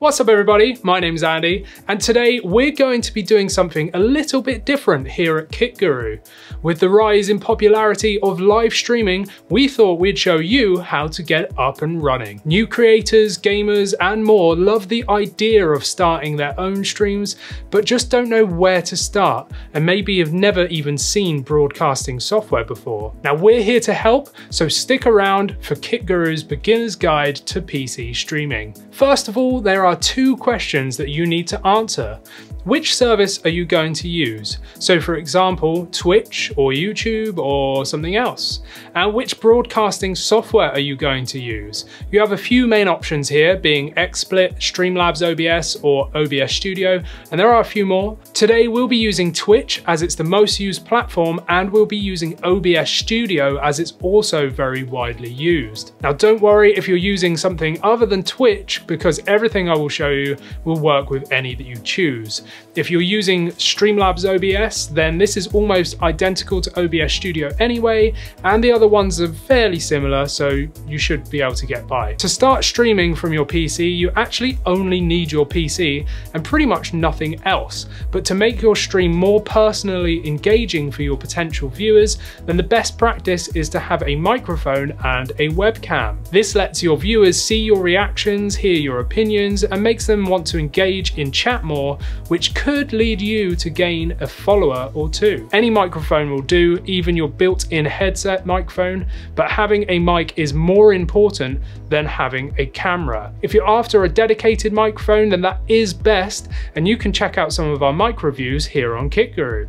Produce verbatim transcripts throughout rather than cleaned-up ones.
What's up everybody, my name's Andy, and today we're going to be doing something a little bit different here at KitGuru. With the rise in popularity of live streaming, we thought we'd show you how to get up and running. New creators, gamers, and more love the idea of starting their own streams, but just don't know where to start, and maybe you've never even seen broadcasting software before. Now we're here to help, so stick around for KitGuru's Beginner's Guide to P C Streaming. First of all, there are There are two questions that you need to answer. Which service are you going to use? So for example, Twitch or YouTube or something else. And which broadcasting software are you going to use? You have a few main options here, being XSplit, Streamlabs O B S or O B S Studio, and there are a few more. Today we'll be using Twitch as it's the most used platform, and we'll be using O B S Studio as it's also very widely used. Now don't worry if you're using something other than Twitch, because everything I will show you will work with any that you choose. If you're using Streamlabs O B S, then this is almost identical to O B S Studio anyway, and the other ones are fairly similar, so you should be able to get by. To start streaming from your P C, you actually only need your P C and pretty much nothing else. But to make your stream more personally engaging for your potential viewers, then the best practice is to have a microphone and a webcam. This lets your viewers see your reactions, hear your opinions, and makes them want to engage in chat more, which could lead you to gain a follower or two. Any microphone will do, even your built-in headset microphone, but having a mic is more important than having a camera. If you're after a dedicated microphone, then that is best, and you can check out some of our mic reviews here on KitGuru.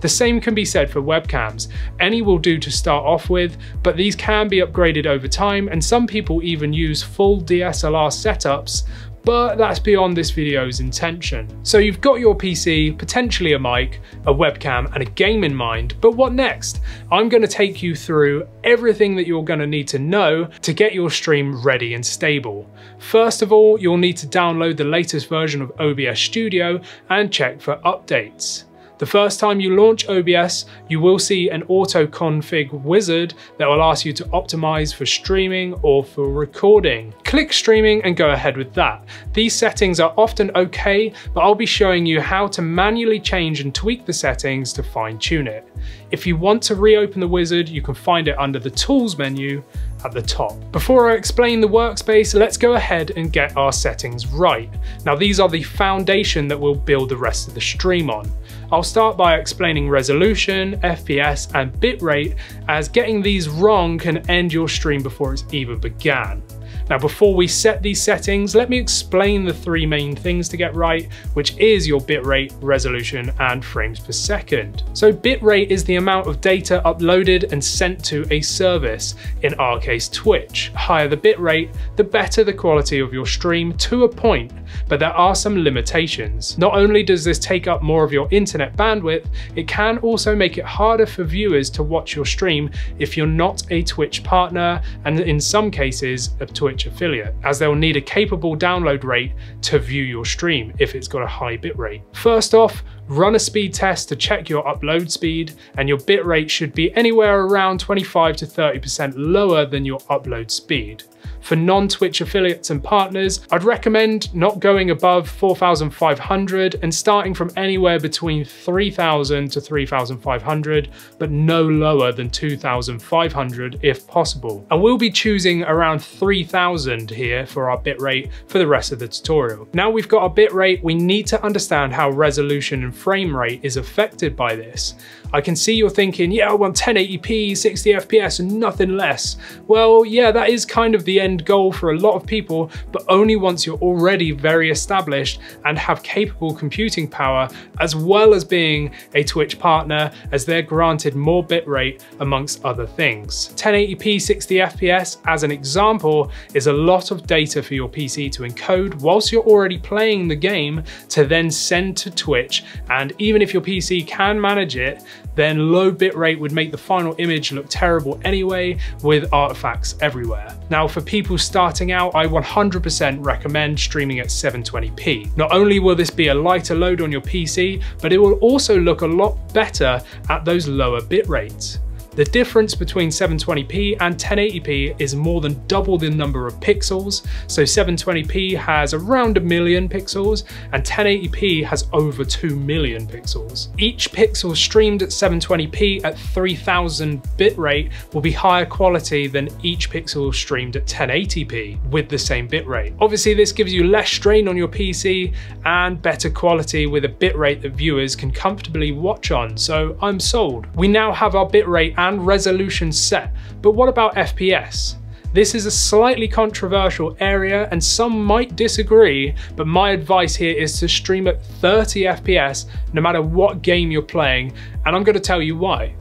The same can be said for webcams. Any will do to start off with, but these can be upgraded over time, and some people even use full D S L R setups, but that's beyond this video's intention. So you've got your P C, potentially a mic, a webcam, and a game in mind, but what next? I'm gonna take you through everything that you're gonna need to know to get your stream ready and stable. First of all, you'll need to download the latest version of O B S Studio and check for updates. The first time you launch O B S, you will see an auto config wizard that will ask you to optimize for streaming or for recording. Click streaming and go ahead with that. These settings are often okay, but I'll be showing you how to manually change and tweak the settings to fine tune it. If you want to reopen the wizard, you can find it under the tools menu at the top. Before I explain the workspace, let's go ahead and get our settings right. Now these are the foundation that we'll build the rest of the stream on. I'll start by explaining resolution, F P S, and bitrate, as getting these wrong can end your stream before it's even began. Now before we set these settings, let me explain the three main things to get right, which is your bitrate, resolution, and frames per second. So bitrate is the amount of data uploaded and sent to a service, in our case Twitch. Higher the bitrate, the better the quality of your stream to a point, but there are some limitations. Not only does this take up more of your internet bandwidth, it can also make it harder for viewers to watch your stream if you're not a Twitch partner, and in some cases a Twitch affiliate, as they'll need a capable download rate to view your stream if it's got a high bitrate. First off, run a speed test to check your upload speed, and your bitrate should be anywhere around twenty-five to thirty percent lower than your upload speed. For non-Twitch affiliates and partners, I'd recommend not going above four thousand five hundred and starting from anywhere between three thousand to three thousand five hundred, but no lower than two thousand five hundred if possible. And we'll be choosing around three thousand here for our bitrate for the rest of the tutorial. Now we've got our bitrate, we need to understand how resolution and frame rate is affected by this. I can see you're thinking, yeah, I want ten eighty p, sixty F P S, and nothing less. Well, yeah, that is kind of the end goal for a lot of people, but only once you're already very established and have capable computing power, as well as being a Twitch partner, as they're granted more bitrate amongst other things. ten eighty p, sixty F P S, as an example, is a lot of data for your P C to encode whilst you're already playing the game to then send to Twitch, and even if your P C can manage it, then low bitrate would make the final image look terrible anyway, with artifacts everywhere. Now for people starting out, I one hundred percent recommend streaming at seven twenty p. Not only will this be a lighter load on your P C, but it will also look a lot better at those lower bit rates. The difference between seven twenty p and ten eighty p is more than double the number of pixels. So seven twenty p has around a million pixels and ten eighty p has over two million pixels. Each pixel streamed at seven twenty p at three thousand bit rate will be higher quality than each pixel streamed at ten eighty p with the same bit rate. Obviously, this gives you less strain on your P C and better quality with a bit rate that viewers can comfortably watch on. So I'm sold. We now have our bit rate and resolution set, but what about F P S? This is a slightly controversial area and some might disagree, but my advice here is to stream at thirty F P S no matter what game you're playing, and I'm going to tell you why.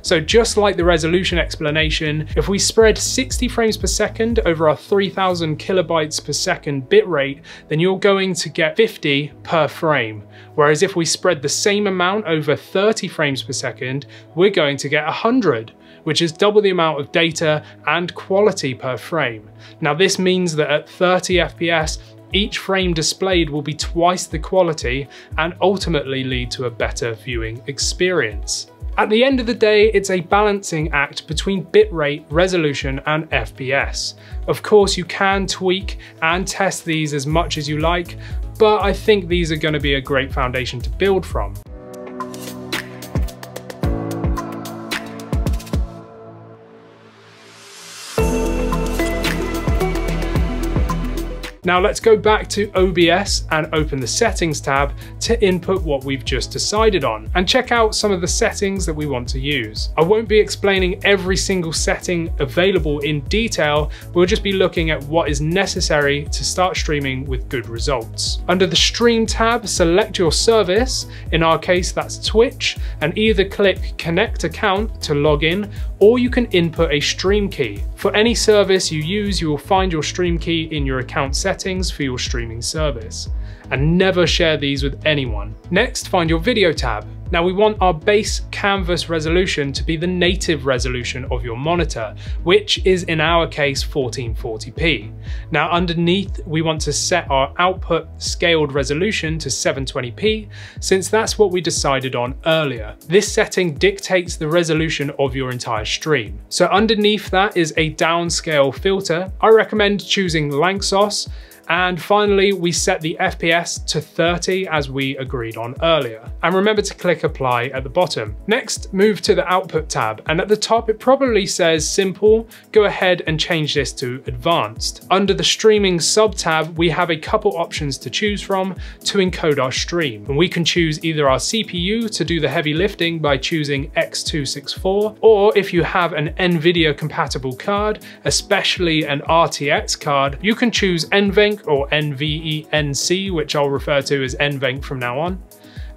So just like the resolution explanation, if we spread sixty frames per second over our three thousand kilobytes per second bitrate, then you're going to get fifty per frame. Whereas if we spread the same amount over thirty frames per second, we're going to get one hundred, which is double the amount of data and quality per frame. Now this means that at thirty F P S, each frame displayed will be twice the quality and ultimately lead to a better viewing experience. At the end of the day, it's a balancing act between bitrate, resolution, and F P S. Of course, you can tweak and test these as much as you like, but I think these are going to be a great foundation to build from. Now let's go back to O B S and open the settings tab to input what we've just decided on and check out some of the settings that we want to use. I won't be explaining every single setting available in detail, we'll just be looking at what is necessary to start streaming with good results. Under the Stream tab, select your service, in our case that's Twitch, and either click Connect Account to log in, or you can input a stream key. For any service you use, you will find your stream key in your account settings. settings for your streaming service, and never share these with anyone. Next, find your video tab. Now we want our base canvas resolution to be the native resolution of your monitor, which is in our case fourteen forty p. Now underneath, we want to set our output scaled resolution to seven twenty p, since that's what we decided on earlier. This setting dictates the resolution of your entire stream. So underneath that is a downscale filter. I recommend choosing Lanczos. And finally, we set the F P S to thirty as we agreed on earlier. And remember to click apply at the bottom. Next, move to the output tab. And at the top, it probably says simple. Go ahead and change this to advanced. Under the streaming sub tab, we have a couple options to choose from to encode our stream. And we can choose either our C P U to do the heavy lifting by choosing X two sixty-four, or if you have an NVIDIA compatible card, especially an R T X card, you can choose NVENC or N V E N C, which I'll refer to as N V E N C from now on,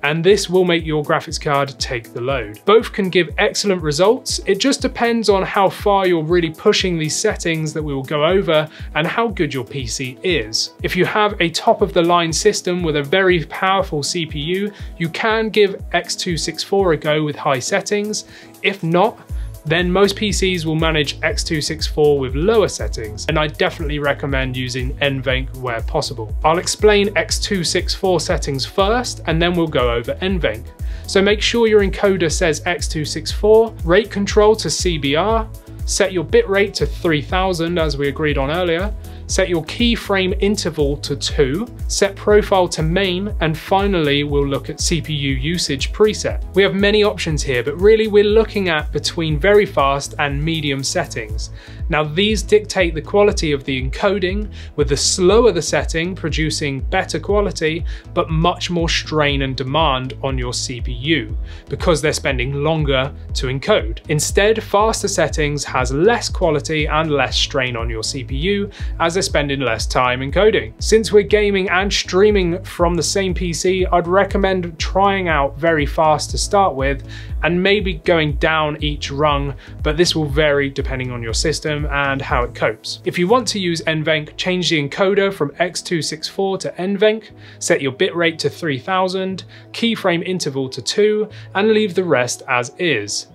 and this will make your graphics card take the load. Both can give excellent results, it just depends on how far you're really pushing these settings that we will go over and how good your P C is. If you have a top of the line system with a very powerful C P U, you can give X two sixty-four a go with high settings. If not, then most P Cs will manage X two sixty-four with lower settings, and I definitely recommend using N V E N C where possible. I'll explain X two sixty-four settings first, and then we'll go over N V E N C. So make sure your encoder says X two sixty-four, rate control to C B R, set your bitrate to three thousand as we agreed on earlier, set your keyframe interval to two, set profile to main, and finally we'll look at C P U usage preset. We have many options here, but really we're looking at between very fast and medium settings. Now these dictate the quality of the encoding, with the slower the setting producing better quality, but much more strain and demand on your C P U, because they're spending longer to encode. Instead, faster settings has less quality and less strain on your C P U, as they're spending less time encoding. Since we're gaming and streaming from the same P C, I'd recommend trying out very fast to start with, and maybe going down each rung, but this will vary depending on your system and how it copes. If you want to use N V E N C, change the encoder from X two sixty-four to N V E N C, set your bitrate to three thousand, keyframe interval to two, and leave the rest as is.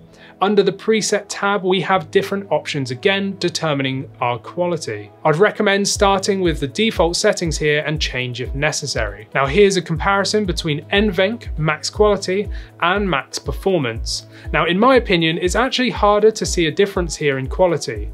Under the preset tab, we have different options again, determining our quality. I'd recommend starting with the default settings here and change if necessary. Now here's a comparison between N venc, max quality, and max performance. Now in my opinion, it's actually harder to see a difference here in quality.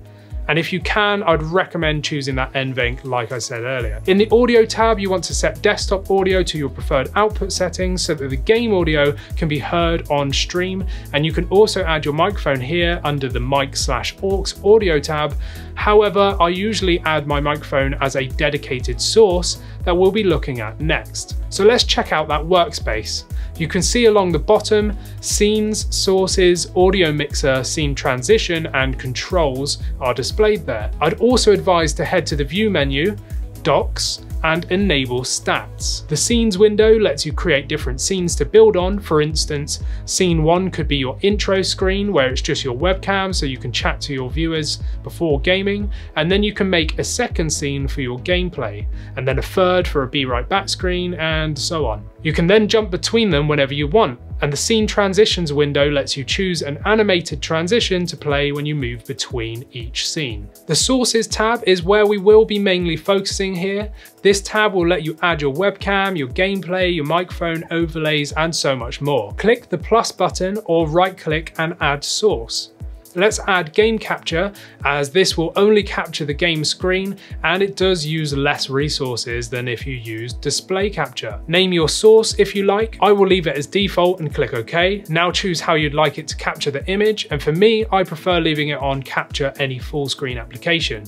And if you can, I'd recommend choosing that N venc like I said earlier. In the audio tab, you want to set desktop audio to your preferred output settings so that the game audio can be heard on stream. And you can also add your microphone here under the mic slash aux audio tab. However, I usually add my microphone as a dedicated source that we'll be looking at next. So let's check out that workspace. You can see along the bottom, scenes, sources, audio mixer, scene transition, and controls are displayed there. I'd also advise to head to the view menu, docs, and enable stats. The scenes window lets you create different scenes to build on. For instance, scene one could be your intro screen where it's just your webcam so you can chat to your viewers before gaming, and then you can make a second scene for your gameplay, and then a third for a be right back screen, and so on. You can then jump between them whenever you want, and the scene transitions window lets you choose an animated transition to play when you move between each scene. The sources tab is where we will be mainly focusing here. This tab will let you add your webcam, your gameplay, your microphone, overlays, and so much more. Click the plus button or right click and add source. Let's add game capture, as this will only capture the game screen and it does use less resources than if you use display capture. Name your source if you like. I will leave it as default and click OK. Now choose how you'd like it to capture the image, and for me, I prefer leaving it on capture any full screen application.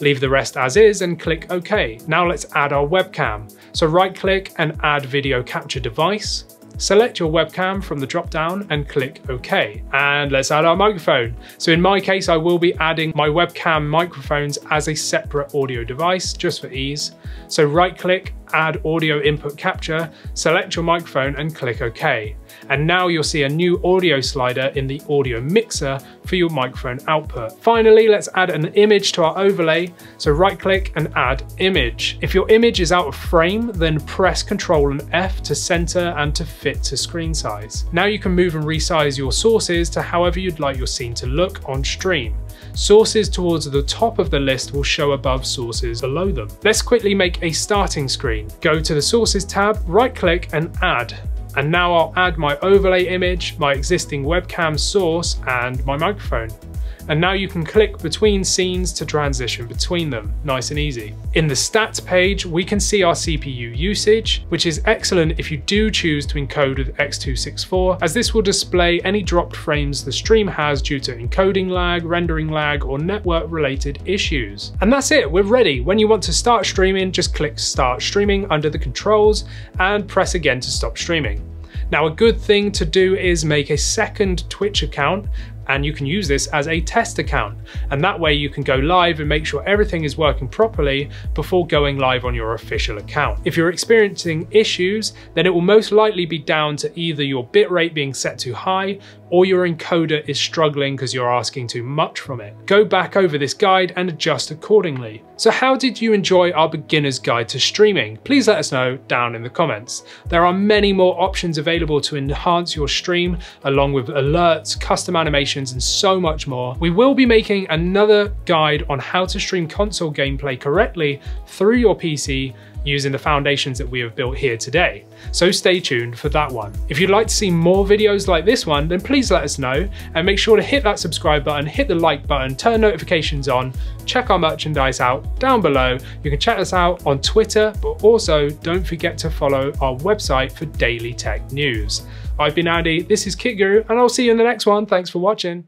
Leave the rest as is and click OK. Now let's add our webcam. So right click and add video capture device. Select your webcam from the drop down and click OK. And let's add our microphone. So in my case, I will be adding my webcam microphones as a separate audio device just for ease. So right click, add audio input capture, select your microphone and click OK. And now you'll see a new audio slider in the audio mixer for your microphone output. Finally, let's add an image to our overlay. So right click and add image. If your image is out of frame, then press Control and F to center and to fit to screen size. Now you can move and resize your sources to however you'd like your scene to look on stream. Sources towards the top of the list will show above sources below them. Let's quickly make a starting screen. Go to the sources tab, right click and add. And now I'll add my overlay image, my existing webcam source, and my microphone. And now you can click between scenes to transition between them, nice and easy. In the stats page, we can see our C P U usage, which is excellent if you do choose to encode with X two sixty-four, as this will display any dropped frames the stream has due to encoding lag, rendering lag, or network related issues. And that's it, we're ready. When you want to start streaming, just click Start Streaming under the controls and press again to stop streaming. Now, a good thing to do is make a second Twitch account, and you can use this as a test account, and that way you can go live and make sure everything is working properly before going live on your official account. If you're experiencing issues, then it will most likely be down to either your bitrate being set too high or your encoder is struggling because you're asking too much from it. Go back over this guide and adjust accordingly. So how did you enjoy our beginner's guide to streaming? Please let us know down in the comments. There are many more options available to enhance your stream, along with alerts, custom animations, and so much more. We will be making another guide on how to stream console gameplay correctly through your P C using the foundations that we have built here today. So stay tuned for that one. If you'd like to see more videos like this one, then please let us know and make sure to hit that subscribe button, hit the like button, turn notifications on, check our merchandise out down below. You can check us out on Twitter, but also don't forget to follow our website for daily tech news. I've been Andy, this is KitGuru, and I'll see you in the next one. Thanks for watching.